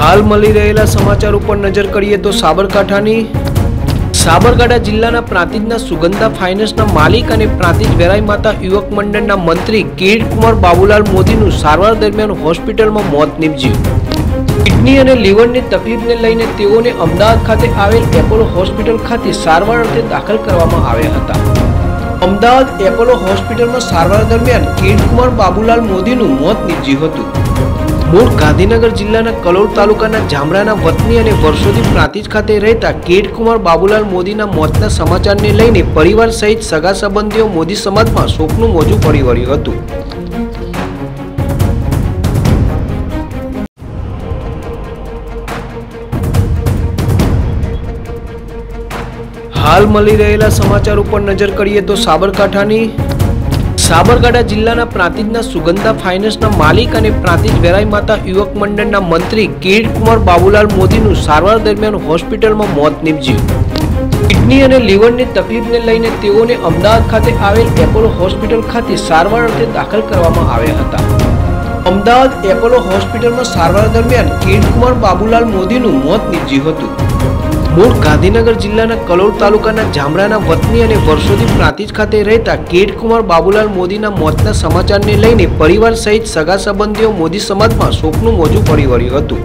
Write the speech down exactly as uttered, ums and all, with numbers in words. હાલ મળી રહેલા સમાચાર ઉપર નજર કરીએ તો સાબરકાંઠાની સાબરકાંઠા જિલ્લાના પ્રાંતિજના સુંગધા ફાયનાન્સના માલિક અને પ્રાંતિજ વેરાઈ માતા યુવક મંડળના મંત્રી કિરીટ કુમાર બાબુલાલ મોદીનું સારવાર દરમિયાન હોસ્પિટલમાં મોત નિપજ્યું. કિડની અને લીવરની તકલીફને લઈને તેઓને અમદાવાદ ખાતે આવેલ એપોલો હોસ્પિટલ ખાતે સારવાર અર્થે દાખલ કરવામાં આવ્યા હતા. અમદાવાદ એપોલો હોસ્પિટલમાં સારવાર દરમિયાન કિરીટ કુમાર બાબુલાલ મોદીનું મોત નિપજ્યું હતું. મૂળ ગાંધીનગર જિલ્લાના કલોલ તાલુકાના જામરાના વતની અને વર્ષોથી પ્રાંતિજ ખાતે રહેતા કિરીટ કુમાર બાબુલાલ મોદીના મોતના સમાચારને લઈને પરિવાર સહિત સગા સંબંધીઓ મોદી સમાજમાં શોકનું મોજું ફરી વળ્યું હતું. હાલ મળી રહેલા સમાચાર ઉપર નજર કરીએ તો સાબરકાંઠાની સાબરકાંઠા જિલ્લાના પ્રાંતિજના સુંગધા ફાયનાન્સના માલિક અને પ્રાંતિજ વેરાઈ માતા યુવક મંડળના મંત્રી કિરીટ કુમાર બાબુલાલ મોદીનું સારવાર દરમિયાન હોસ્પિટલમાં મોત નિપજ્યું. કિડની અને લીવરની તકલીફને લઈને તેઓને અમદાવાદ ખાતે આવેલ એપોલો હોસ્પિટલ ખાતે સારવાર અર્થે દાખલ કરવામાં આવ્યા હતા. અમદાવાદ એપોલો હોસ્પિટલમાં સારવાર દરમિયાન કિરીટ કુમાર બાબુલાલ મોદીનું મોત નિપજ્યું હતું. મૂળ ગાંધીનગર જિલ્લાના કલોલ તાલુકાના જામરાના વતની અને વર્ષોથી પ્રાંતિજ ખાતે રહેતા કિરીટ કુમાર બાબુલાલ મોદીના મોતના સમાચારને લઈને પરિવાર સહિત સગા સંબંધીઓ મોદી સમાજમાં શોકનું મોજું ફરી વળ્યું હતું.